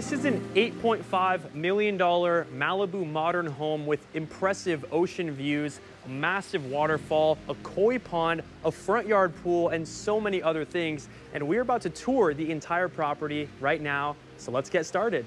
This is an $8.5 million Malibu modern home with impressive ocean views, a massive waterfall, a koi pond, a front yard pool, and so many other things. And we're about to tour the entire property right now, so let's get started.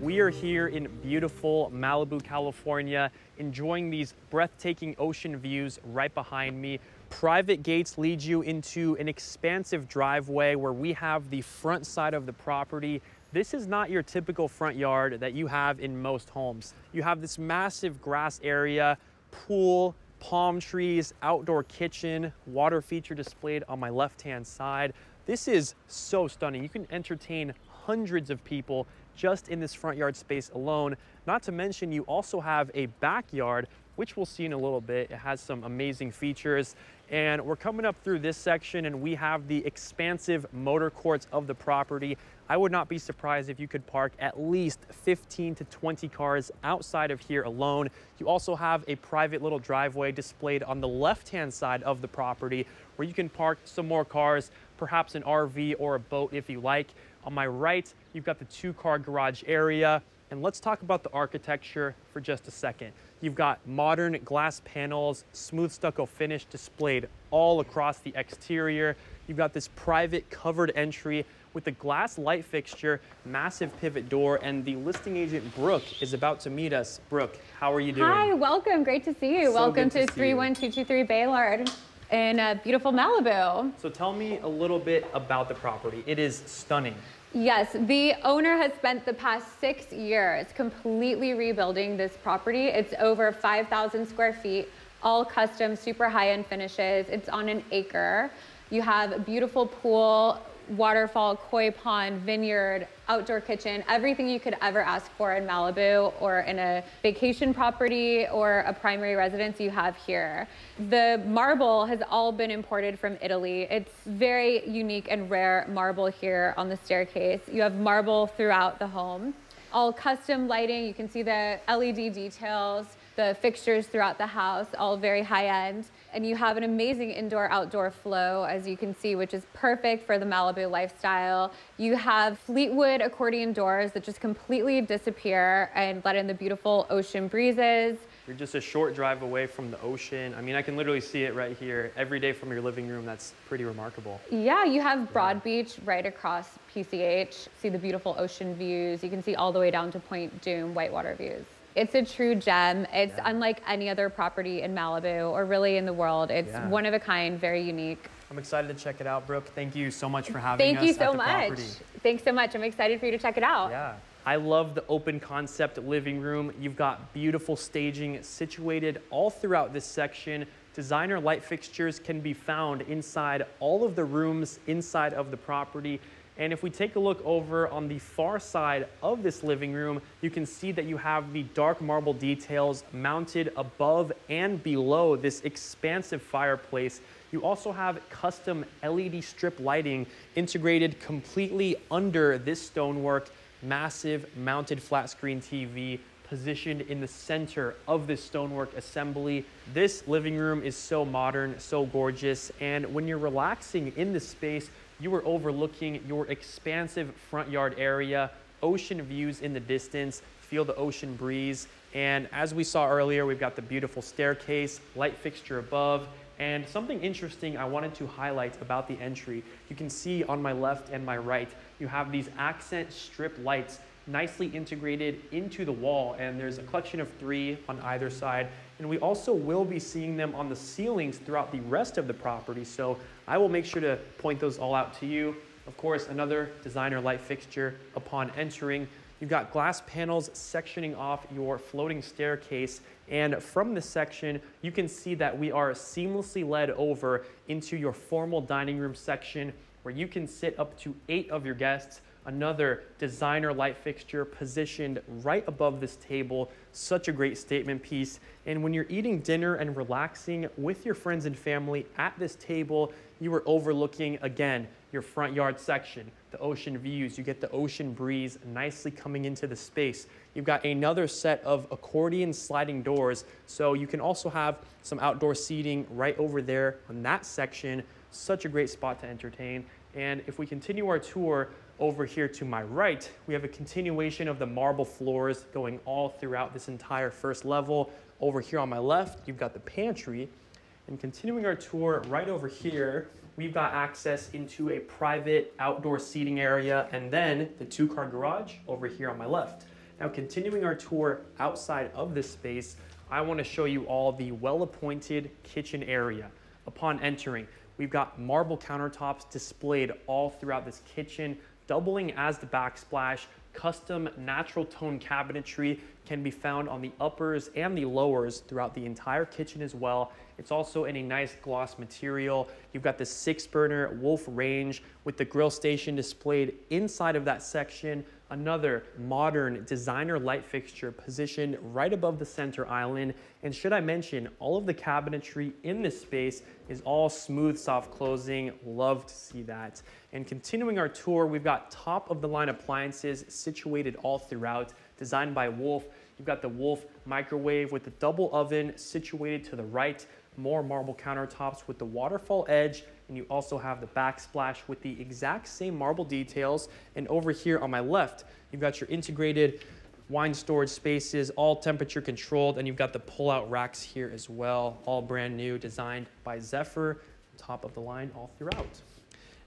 We are here in beautiful Malibu, California, enjoying these breathtaking ocean views right behind me. Private gates lead you into an expansive driveway where we have the front side of the property. This is not your typical front yard that you have in most homes. You have this massive grass area, pool, palm trees, outdoor kitchen, water feature displayed on my left-hand side. This is so stunning. You can entertain hundreds of people just in this front yard space alone. Not to mention, you also have a backyard, which we'll see in a little bit. It has some amazing features. And we're coming up through this section and we have the expansive motor courts of the property. I would not be surprised if you could park at least 15 to 20 cars outside of here alone. You also have a private little driveway displayed on the left-hand side of the property where you can park some more cars, perhaps an RV or a boat if you like. On my right, you've got the two-car garage area. And let's talk about the architecture for just a second. You've got modern glass panels, smooth stucco finish displayed all across the exterior. You've got this private covered entry with a glass light fixture, massive pivot door, and the listing agent, Brooke, is about to meet us. Brooke, how are you doing? Hi, welcome, great to see you. So welcome to 31223 Bailard in beautiful Malibu. So tell me a little bit about the property. It is stunning. Yes, the owner has spent the past 6 years completely rebuilding this property. It's over 5,000 square feet, all custom, super high-end finishes. It's on an acre. You have a beautiful pool, waterfall, koi pond, vineyard, outdoor kitchen, everything you could ever ask for in Malibu or in a vacation property or a primary residence you have here. The marble has all been imported from Italy. It's very unique and rare marble here on the staircase. You have marble throughout the home. All custom lighting, you can see the LED details, the fixtures throughout the house, all very high end. And you have an amazing indoor-outdoor flow, as you can see, which is perfect for the Malibu lifestyle. You have Fleetwood accordion doors that just completely disappear and let in the beautiful ocean breezes. You're just a short drive away from the ocean. I mean, I can literally see it right here every day from your living room. That's pretty remarkable. Yeah, you have Broad Beach right across PCH. See the beautiful ocean views. You can see all the way down to Point Dume, whitewater views. It's a true gem. It's unlike any other property in Malibu or really in the world. It's one of a kind, very unique. I'm excited to check it out, Brooke. Thank you so much for having us. Thank you so much. Thanks so much. I'm excited for you to check it out. Yeah. I love the open concept living room. You've got beautiful staging situated all throughout this section. Designer light fixtures can be found inside all of the rooms inside of the property. And if we take a look over on the far side of this living room, you can see that you have the dark marble details mounted above and below this expansive fireplace. You also have custom LED strip lighting integrated completely under this stonework, massive mounted flat screen TV positioned in the center of this stonework assembly. This living room is so modern, so gorgeous. And when you're relaxing in this space, you are overlooking your expansive front yard area, ocean views in the distance, feel the ocean breeze. And as we saw earlier, we've got the beautiful staircase, light fixture above, and something interesting I wanted to highlight about the entry. You can see on my left and my right, you have these accent strip lights nicely integrated into the wall, and there's a collection of three on either side. And we also will be seeing them on the ceilings throughout the rest of the property. So I will make sure to point those all out to you. Of course, another designer light fixture upon entering. You've got glass panels sectioning off your floating staircase, and from this section, you can see that we are seamlessly led over into your formal dining room section, where you can sit up to 8 of your guests. Another designer light fixture positioned right above this table. Such a great statement piece. And when you're eating dinner and relaxing with your friends and family at this table, you are overlooking, again, your front yard section, the ocean views. You get the ocean breeze nicely coming into the space. You've got another set of accordion sliding doors, so you can also have some outdoor seating right over there on that section. Such a great spot to entertain. And if we continue our tour over here to my right, we have a continuation of the marble floors going all throughout this entire first level. Over here on my left, you've got the pantry. And continuing our tour right over here, we've got access into a private outdoor seating area and then the 2-car garage over here on my left. Now, continuing our tour outside of this space, I want to show you all the well-appointed kitchen area. Upon entering, we've got marble countertops displayed all throughout this kitchen, doubling as the backsplash. Custom natural tone cabinetry can be found on the uppers and the lowers throughout the entire kitchen as well. It's also in a nice gloss material. You've got the 6-burner Wolf range with the grill station displayed inside of that section. Another modern designer light fixture positioned right above the center island. And should I mention, all of the cabinetry in this space is all smooth soft closing. Love to see that. And continuing our tour, we've got top of the line appliances situated all throughout, designed by Wolf. You've got the Wolf microwave with the double oven situated to the right, more marble countertops with the waterfall edge, and you also have the backsplash with the exact same marble details. And over here on my left, you've got your integrated wine storage spaces, all temperature controlled, and you've got the pull-out racks here as well, all brand new, designed by Zephyr, top of the line all throughout.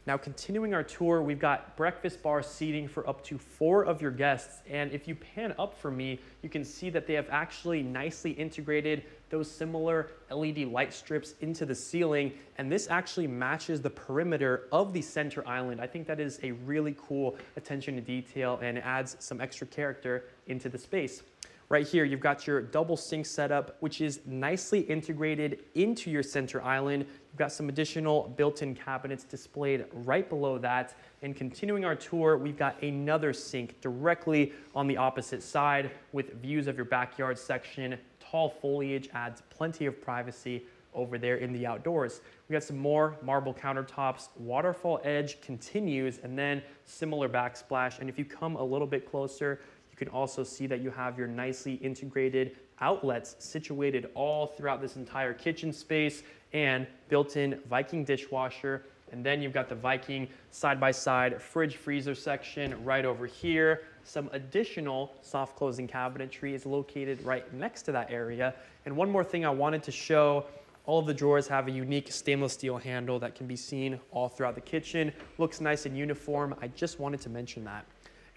Now, continuing our tour, we've got breakfast bar seating for up to 4 of your guests. And if you pan up for me, you can see that they have actually nicely integrated those similar LED light strips into the ceiling. And this actually matches the perimeter of the center island. I think that is a really cool attention to detail and adds some extra character into the space. Right here, you've got your double sink setup, which is nicely integrated into your center island. You've got some additional built-in cabinets displayed right below that. And continuing our tour, we've got another sink directly on the opposite side with views of your backyard section. Tall foliage adds plenty of privacy over there in the outdoors. We've got some more marble countertops. Waterfall edge continues, and then similar backsplash. And if you come a little bit closer, you can also see that you have your nicely integrated outlets situated all throughout this entire kitchen space and built-in Viking dishwasher. And then you've got the Viking side-by-side fridge freezer section right over here. Some additional soft closing cabinetry is located right next to that area. And one more thing I wanted to show, all of the drawers have a unique stainless steel handle that can be seen all throughout the kitchen. Looks nice and uniform. I just wanted to mention that.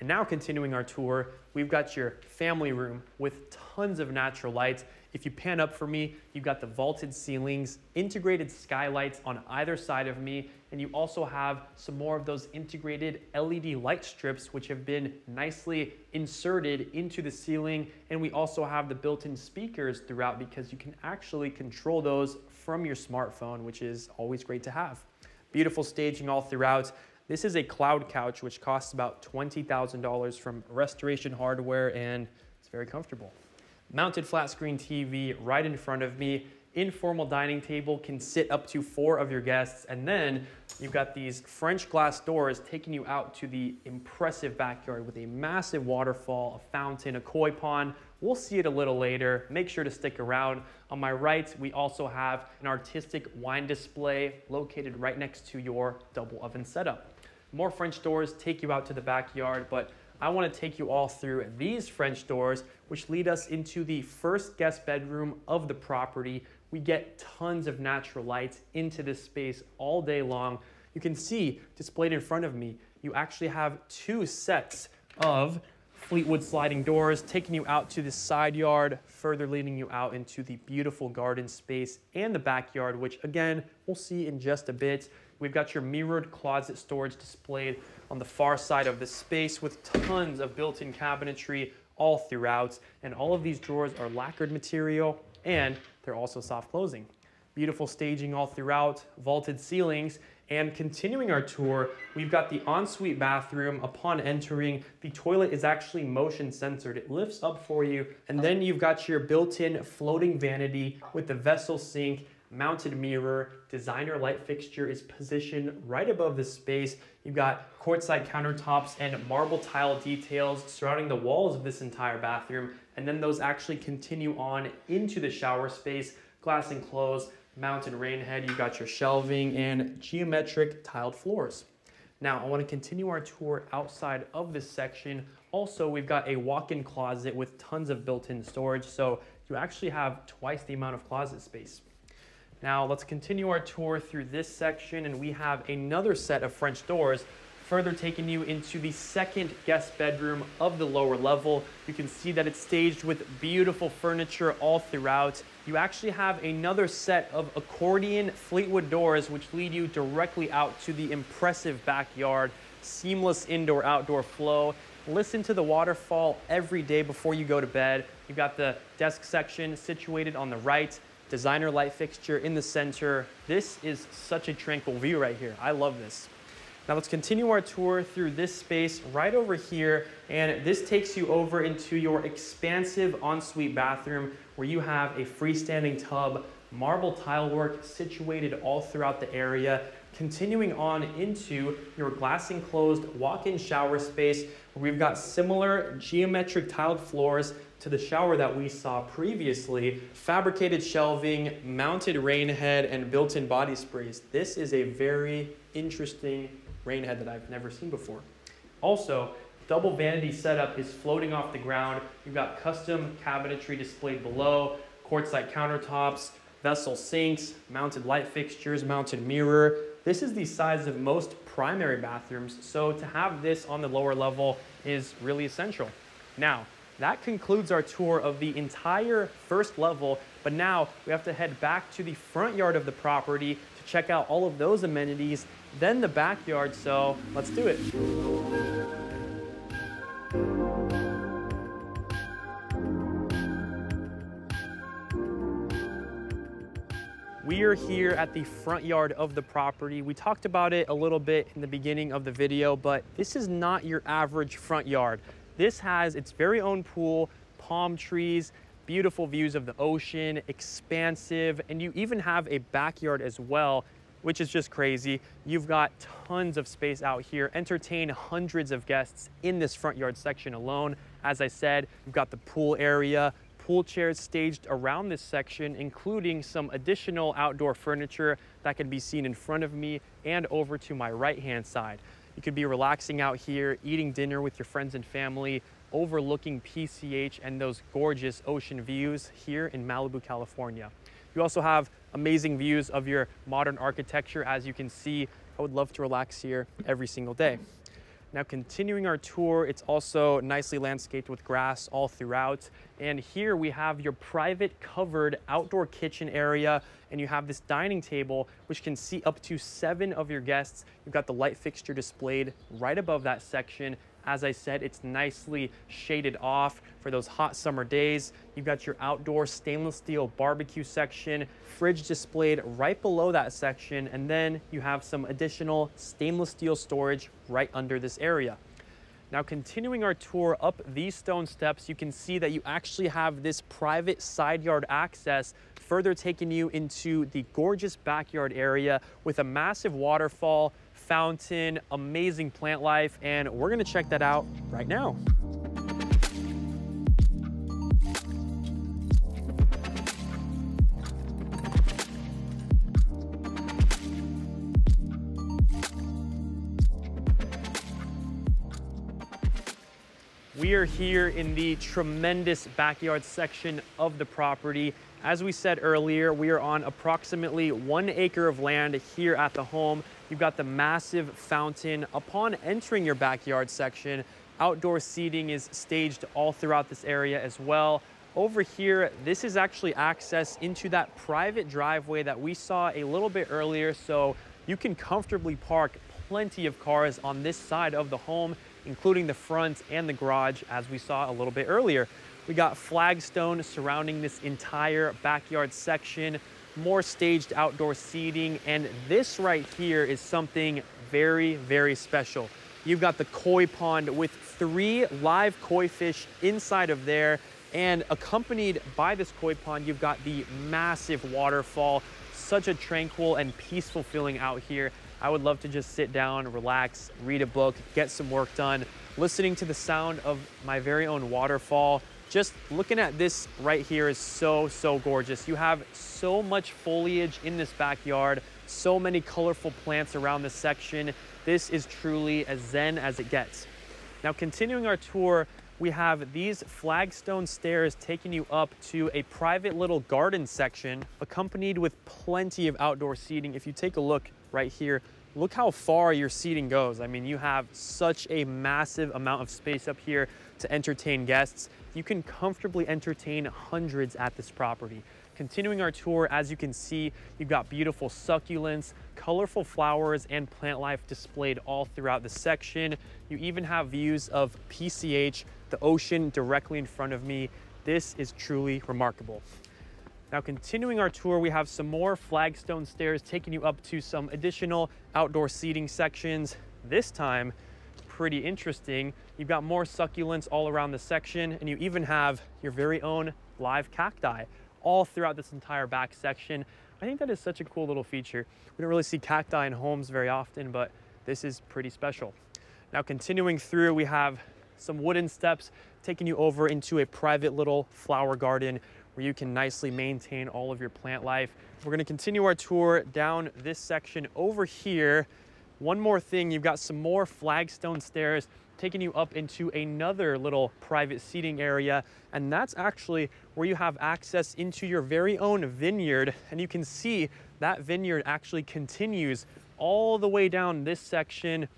And now, continuing our tour, we've got your family room with tons of natural lights. If you pan up for me, you've got the vaulted ceilings, integrated skylights on either side of me, and you also have some more of those integrated LED light strips, which have been nicely inserted into the ceiling. And we also have the built-in speakers throughout, because you can actually control those from your smartphone, which is always great to have. Beautiful staging all throughout. This is a cloud couch, which costs about $20,000 from Restoration Hardware, and it's very comfortable. Mounted flat screen TV right in front of me. Informal dining table can sit up to 4 of your guests. And then you've got these French glass doors taking you out to the impressive backyard with a massive waterfall, a fountain, a koi pond. We'll see it a little later. Make sure to stick around. On my right, we also have an artistic wine display located right next to your double oven setup. More French doors take you out to the backyard, but I want to take you all through these French doors, which lead us into the first guest bedroom of the property. We get tons of natural lights into this space all day long. You can see displayed in front of me, you actually have 2 sets of Fleetwood sliding doors taking you out to the side yard, further leading you out into the beautiful garden space and the backyard, which again, we'll see in just a bit. We've got your mirrored closet storage displayed on the far side of the space with tons of built-in cabinetry all throughout. And all of these drawers are lacquered material and they're also soft closing. Beautiful staging all throughout, vaulted ceilings, and continuing our tour, we've got the ensuite bathroom. Upon entering, the toilet is actually motion sensored. It lifts up for you, and then you've got your built-in floating vanity with the vessel sink, mounted mirror, designer light fixture is positioned right above the space. You've got quartzite countertops and marble tile details surrounding the walls of this entire bathroom, and then those actually continue on into the shower space, glass enclosed, mounted rain head. You've got your shelving and geometric tiled floors. Now I want to continue our tour outside of this section. Also, we've got a walk-in closet with tons of built-in storage, so you actually have twice the amount of closet space. Now let's continue our tour through this section, and we have another set of French doors, further taking you into the second guest bedroom of the lower level. You can see that it's staged with beautiful furniture all throughout. You actually have another set of accordion Fleetwood doors, which lead you directly out to the impressive backyard, seamless indoor-outdoor flow. Listen to the waterfall every day before you go to bed. You've got the desk section situated on the right, designer light fixture in the center. This is such a tranquil view right here. I love this. Now let's continue our tour through this space right over here, and this takes you over into your expansive ensuite bathroom where you have a freestanding tub, marble tile work situated all throughout the area, continuing on into your glass enclosed walk-in shower space where we've got similar geometric tiled floors to the shower that we saw previously, fabricated shelving, mounted rain head, and built-in body sprays. This is a very interesting rain head that I've never seen before. Also, double vanity setup is floating off the ground. You've got custom cabinetry displayed below, quartzite countertops, vessel sinks, mounted light fixtures, mounted mirror. This is the size of most primary bathrooms, so to have this on the lower level is really essential. Now, that concludes our tour of the entire first level, but now we have to head back to the front yard of the property to check out all of those amenities, then the backyard, so let's do it. We are here at the front yard of the property. We talked about it a little bit in the beginning of the video, but this is not your average front yard. This has its very own pool, palm trees, beautiful views of the ocean, expansive, and you even have a backyard as well, which is just crazy. You've got tons of space out here. Entertain hundreds of guests in this front yard section alone. As I said, you've got the pool area, pool chairs staged around this section, including some additional outdoor furniture that can be seen in front of me and over to my right-hand side. You could be relaxing out here, eating dinner with your friends and family, overlooking PCH and those gorgeous ocean views here in Malibu, California. You also have amazing views of your modern architecture. As you can see, I would love to relax here every single day. Now continuing our tour, it's also nicely landscaped with grass all throughout. And here we have your private covered outdoor kitchen area, and you have this dining table which can seat up to 7 of your guests. You've got the light fixture displayed right above that section. As I said, it's nicely shaded off for those hot summer days. You've got your outdoor stainless steel barbecue section, fridge displayed right below that section, and then you have some additional stainless steel storage right under this area. Now continuing our tour up these stone steps, you can see that you actually have this private side yard access, further taking you into the gorgeous backyard area with a massive waterfall, fountain, amazing plant life, and we're gonna check that out right now. We are here in the tremendous backyard section of the property. As we said earlier, we are on approximately 1 acre of land here at the home. You've got the massive fountain. Upon entering your backyard section, outdoor seating is staged all throughout this area as well. Over here, this is actually access into that private driveway that we saw a little bit earlier, so you can comfortably park plenty of cars on this side of the home, including the front and the garage, as we saw a little bit earlier. We got flagstone surrounding this entire backyard section, more staged outdoor seating, and this right here is something very, very special. You've got the koi pond with 3 live koi fish inside of there, and accompanied by this koi pond, you've got the massive waterfall. Such a tranquil and peaceful feeling out here. I would love to just sit down, relax, read a book, get some work done, listening to the sound of my very own waterfall. Just looking at this right here is so, so gorgeous. You have so much foliage in this backyard, so many colorful plants around this section. This is truly as zen as it gets. Now, continuing our tour, we have these flagstone stairs taking you up to a private little garden section, accompanied with plenty of outdoor seating. If you take a look right here, look how far your seating goes. I mean, you have such a massive amount of space up here to entertain guests. You can comfortably entertain hundreds at this property. Continuing our tour, as you can see, you've got beautiful succulents, colorful flowers, and plant life displayed all throughout the section. You even have views of PCH, the ocean directly in front of me. This is truly remarkable. Now, continuing our tour, we have some more flagstone stairs taking you up to some additional outdoor seating sections. This time, pretty interesting. You've got more succulents all around the section, and you even have your very own live cacti all throughout this entire back section. I think that is such a cool little feature. We don't really see cacti in homes very often, but this is pretty special. Now, continuing through, we have some wooden steps taking you over into a private little flower garden where you can nicely maintain all of your plant life. We're gonna continue our tour down this section over here. One more thing, you've got some more flagstone stairs taking you up into another little private seating area, and that's actually where you have access into your very own vineyard, and you can see that vineyard actually continues all the way down this section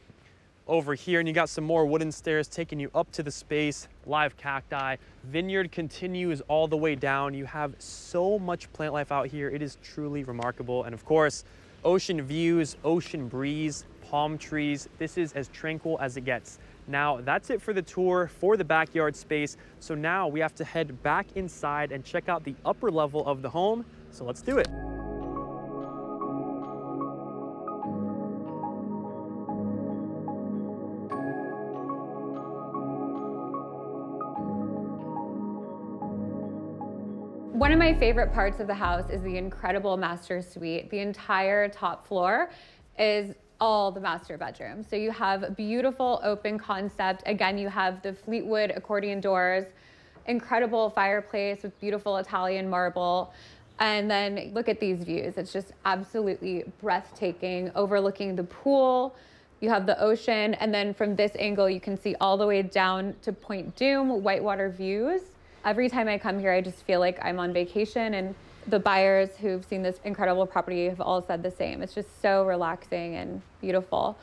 over here, and you got some more wooden stairs taking you up to the space, live cacti. Vineyard continues all the way down. You have so much plant life out here. It is truly remarkable, and of course, ocean views, ocean breeze, palm trees. This is as tranquil as it gets. Now, that's it for the tour for the backyard space. So now we have to head back inside and check out the upper level of the home. So let's do it. One of my favorite parts of the house is the incredible master suite. The entire top floor is all the master bedrooms. So you have beautiful open concept. Again, you have the Fleetwood accordion doors, incredible fireplace with beautiful Italian marble. And then look at these views. It's just absolutely breathtaking, overlooking the pool. You have the ocean. And then from this angle, you can see all the way down to Point Dume, whitewater views. Every time I come here, I just feel like I'm on vacation, and the buyers who've seen this incredible property have all said the same. It's just so relaxing and beautiful.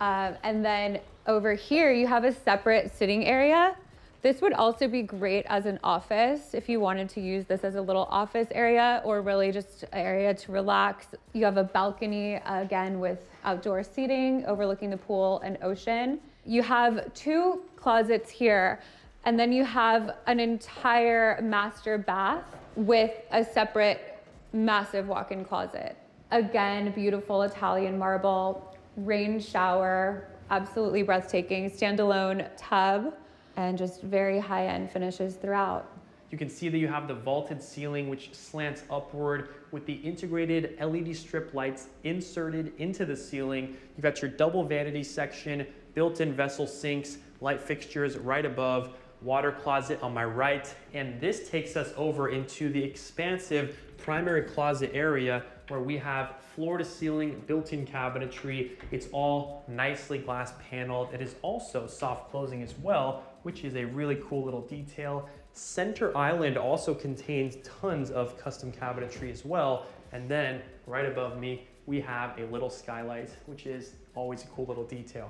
And then over here, you have a separate sitting area. This would also be great as an office if you wanted to use this as a little office area or really just an area to relax. You have a balcony, again, with outdoor seating, overlooking the pool and ocean. You have 2 closets here, and then you have an entire master bath with a separate massive walk-in closet. Again, beautiful Italian marble, rain shower, absolutely breathtaking, standalone tub, and just very high-end finishes throughout. You can see that you have the vaulted ceiling, which slants upward with the integrated LED strip lights inserted into the ceiling. You've got your double vanity section, built-in vessel sinks, light fixtures right above, water closet on my right, and this takes us over into the expansive primary closet area where we have floor-to-ceiling built-in cabinetry. It's all nicely glass paneled. It is also soft closing as well, which is a really cool little detail. Center island also contains tons of custom cabinetry as well, and then right above me we have a little skylight, which is always a cool little detail.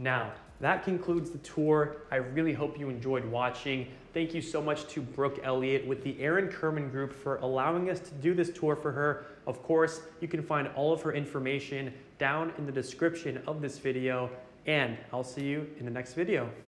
Now, that concludes the tour. I really hope you enjoyed watching. Thank you so much to Brooke Elliott with the Aaron Kirman Group for allowing us to do this tour for her. Of course, you can find all of her information down in the description of this video, and I'll see you in the next video.